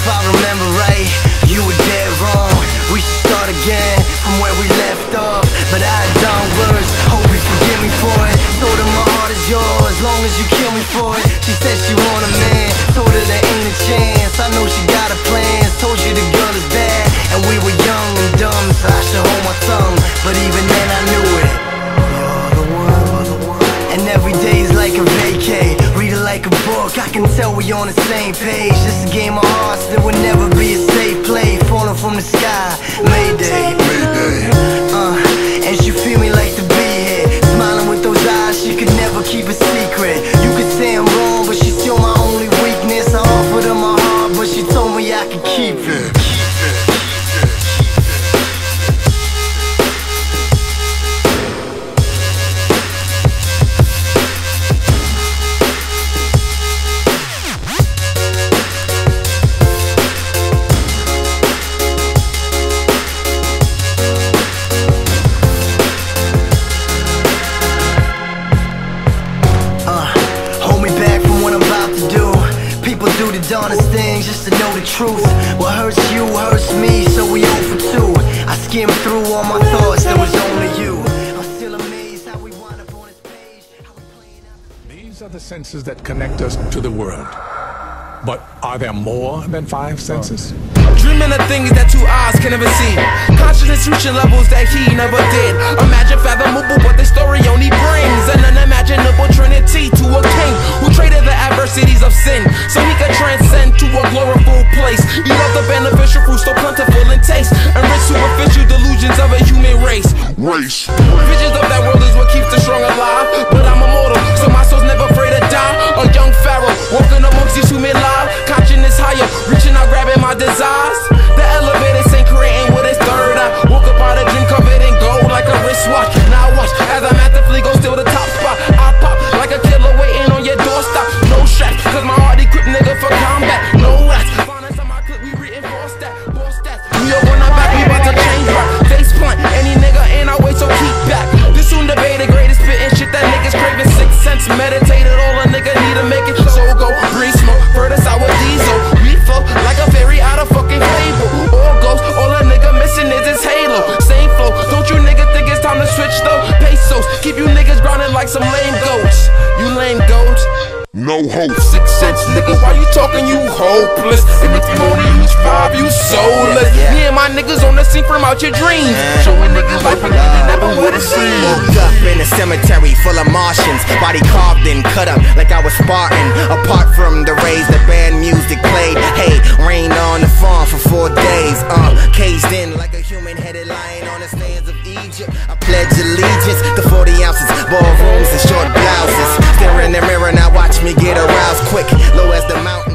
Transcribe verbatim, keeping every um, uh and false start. If I remember right, you were dead wrong. We should start again from where we left off, but I've done worse. Hope you forgive me for it. Told her my heart is yours, as long as you kill me for it. She said she want a man, told her there ain't a chance. I know she got her plans, told you the girl is bad, and we were young and dumb, so I should hold my tongue, but even then I knew it. You're the one, and every day's like a vacay. Read it like a book, I can tell we on the same page. This is a game of hearts, there will never be a safe play. Falling from the sky, Mayday, Mayday. Uh, and she feel me like the bee hit. Smiling with those eyes, she could never keep a secret. You could say I'm wrong, but she's still my only weakness. I offered her my heart, but she told me I could keep it. Honest things just to know the truth. What hurts you hurts me, so we oh for two. I skimmed through all my thoughts, there was only you. I'm still amazed how we wind up on this page. How we playing out. These are the senses that connect us to the world. But are there more than five senses? Oh. Dreaming of things that two eyes can never see. Consciousness reaching levels that he never did. Imagine fathomable what the story only brings. An unimaginable trinity to a king who traded the adversities of sin so he could transcend to a glorious place. He loved the beneficial fruit so plentiful in taste, and rich superficial delusions of a human race. Race. Visions of that world is what keeps the strong alive. But I'm immortal, so my soul's never afraid to die. A young pharaoh walking amongst these human lives. Consciousness higher, reaching out, grabbing my desires. The elevated saint creating with his third eye. Woke up out of dream covered in gold like a wristwatch. Now I watch as I masterfully go steal the top spot. I pop like a killer waiting on your doorstep. No straps, cause my heart equipped nigga for combat. No rats, finance on my clip, we reinforce that. Boss stats, we are one back, we about to change right. Face blunt, any nigga in our way, so keep back. This soon debate the greatest spit and shit that niggas craving. Six cents, meditated all a nigga need to make it. So go, breathe smoke, further sour diesel. We flow like a fairy out of fucking fable. All ghosts, all a nigga missing is his halo. Same flow, don't you nigga think it's time to switch though? Pesos, keep you niggas grounded like some lame goats. You lame goats. No hope. Six cents, nigga, why you talking? You hopeless. If it's forty, you five, you soulless. Yeah, yeah. Me and my niggas on the scene from out your dreams. Yeah. Showing niggas life and never would have seen. Woke up in a cemetery full of Martians. Body carved and cut up like I was Spartan. Apart from the rays, the band music played. Hey, rained on the farm for four days. Uh, caged in like a human-headed lion on the sands of Egypt. I pledge allegiance to forty ounces, ballrooms and short blouses. Stare in the mirror and I watch me get aroused quick, low as the mountain.